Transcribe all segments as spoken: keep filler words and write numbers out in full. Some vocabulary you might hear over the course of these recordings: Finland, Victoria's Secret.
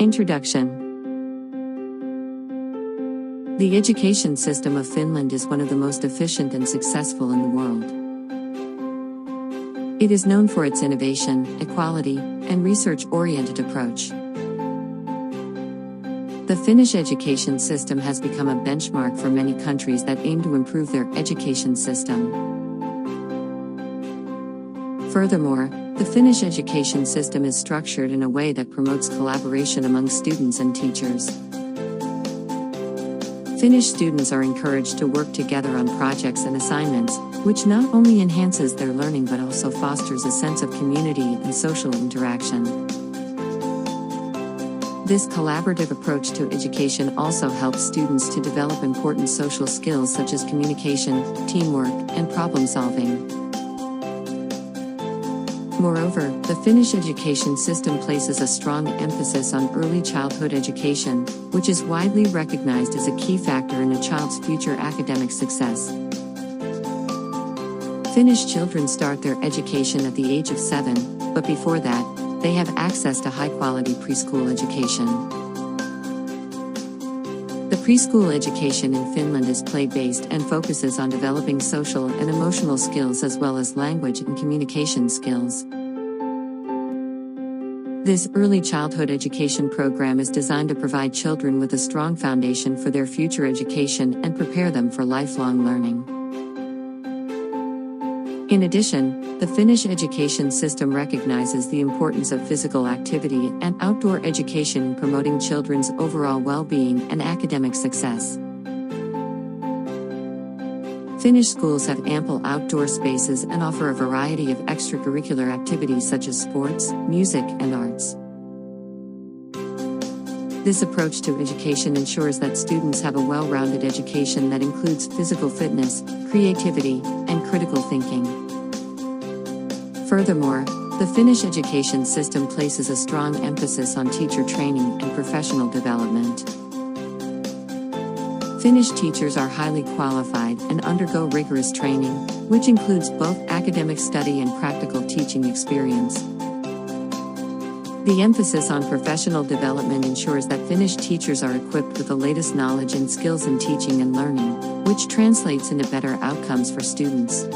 Introduction. The education system of Finland is one of the most efficient and successful in the world. It is known for its innovation, equality, and research-oriented approach. The Finnish education system has become a benchmark for many countries that aim to improve their education system. Furthermore, the Finnish education system is structured in a way that promotes collaboration among students and teachers. Finnish students are encouraged to work together on projects and assignments, which not only enhances their learning but also fosters a sense of community and social interaction. This collaborative approach to education also helps students to develop important social skills such as communication, teamwork, and problem-solving. Moreover, the Finnish education system places a strong emphasis on early childhood education, which is widely recognized as a key factor in a child's future academic success. Finnish children start their education at the age of seven, but before that, they have access to high-quality preschool education. The preschool education in Finland is play-based and focuses on developing social and emotional skills as well as language and communication skills. This early childhood education program is designed to provide children with a strong foundation for their future education and prepare them for lifelong learning. In addition, the Finnish education system recognizes the importance of physical activity and outdoor education in promoting children's overall well-being and academic success. Finnish schools have ample outdoor spaces and offer a variety of extracurricular activities such as sports, music, and arts. This approach to education ensures that students have a well-rounded education that includes physical fitness, creativity, and critical thinking. Furthermore, the Finnish education system places a strong emphasis on teacher training and professional development. Finnish teachers are highly qualified and undergo rigorous training, which includes both academic study and practical teaching experience. The emphasis on professional development ensures that Finnish teachers are equipped with the latest knowledge and skills in teaching and learning, which translates into better outcomes for students.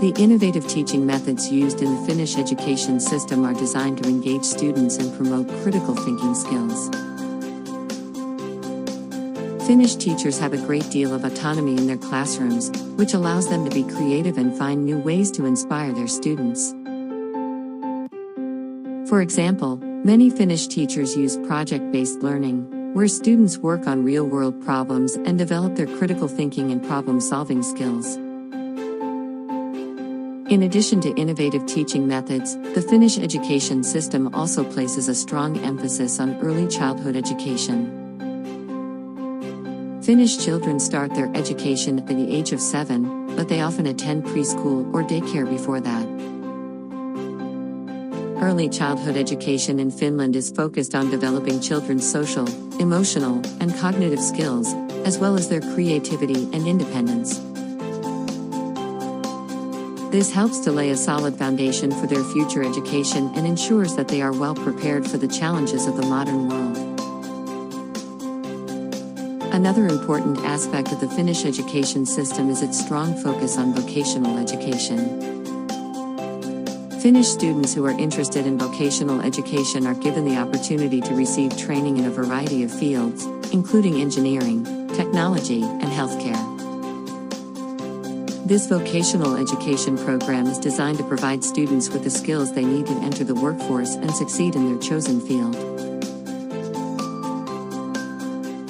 The innovative teaching methods used in the Finnish education system are designed to engage students and promote critical thinking skills. Finnish teachers have a great deal of autonomy in their classrooms, which allows them to be creative and find new ways to inspire their students. For example, many Finnish teachers use project-based learning, where students work on real-world problems and develop their critical thinking and problem-solving skills. In addition to innovative teaching methods, the Finnish education system also places a strong emphasis on early childhood education. Finnish children start their education at the age of seven, but they often attend preschool or daycare before that. Early childhood education in Finland is focused on developing children's social, emotional, and cognitive skills, as well as their creativity and independence. This helps to lay a solid foundation for their future education and ensures that they are well prepared for the challenges of the modern world. Another important aspect of the Finnish education system is its strong focus on vocational education. Finnish students who are interested in vocational education are given the opportunity to receive training in a variety of fields, including engineering, technology, and healthcare. This vocational education program is designed to provide students with the skills they need to enter the workforce and succeed in their chosen field.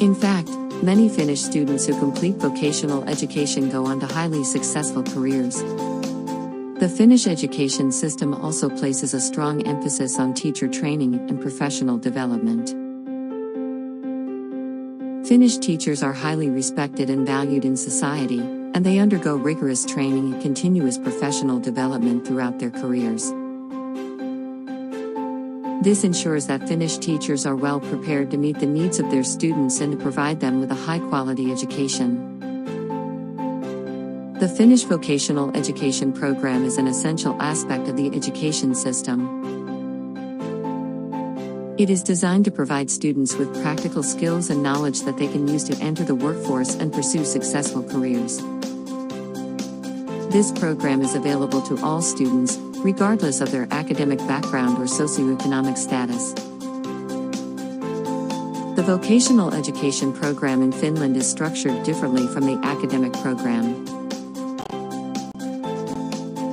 In fact, many Finnish students who complete vocational education go on to highly successful careers. The Finnish education system also places a strong emphasis on teacher training and professional development. Finnish teachers are highly respected and valued in society, and they undergo rigorous training and continuous professional development throughout their careers. This ensures that Finnish teachers are well prepared to meet the needs of their students and to provide them with a high-quality education. The Finnish vocational education program is an essential aspect of the education system. It is designed to provide students with practical skills and knowledge that they can use to enter the workforce and pursue successful careers. This program is available to all students, regardless of their academic background or socioeconomic status. The vocational education program in Finland is structured differently from the academic program.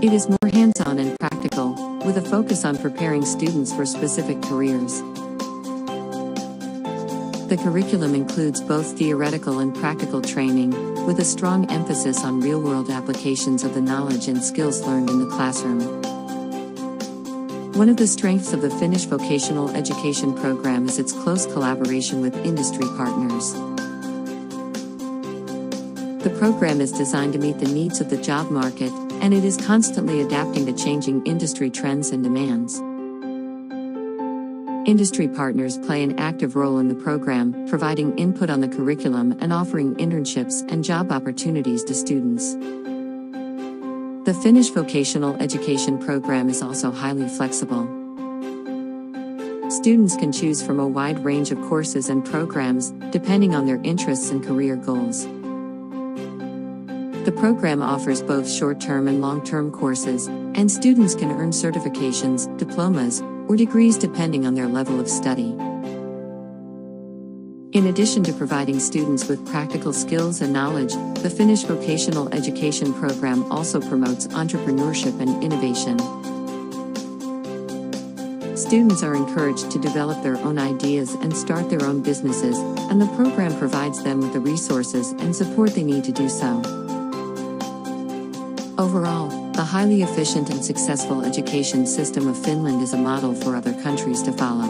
It is more hands-on and practical, with a focus on preparing students for specific careers. The curriculum includes both theoretical and practical training, with a strong emphasis on real-world applications of the knowledge and skills learned in the classroom. One of the strengths of the Finnish vocational education program is its close collaboration with industry partners. The program is designed to meet the needs of the job market, and it is constantly adapting to changing industry trends and demands. Industry partners play an active role in the program, providing input on the curriculum and offering internships and job opportunities to students. The Finnish vocational education program is also highly flexible. Students can choose from a wide range of courses and programs, depending on their interests and career goals. The program offers both short-term and long-term courses, and students can earn certifications, diplomas, or degrees depending on their level of study. In addition to providing students with practical skills and knowledge, the Finnish vocational education program also promotes entrepreneurship and innovation. Students are encouraged to develop their own ideas and start their own businesses, and the program provides them with the resources and support they need to do so. Overall, the highly efficient and successful education system of Finland is a model for other countries to follow.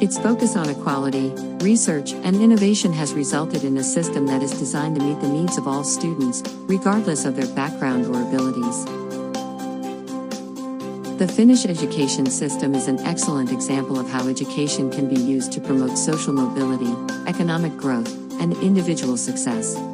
Its focus on equality, research, and innovation has resulted in a system that is designed to meet the needs of all students, regardless of their background or abilities. The Finnish education system is an excellent example of how education can be used to promote social mobility, economic growth, and individual success.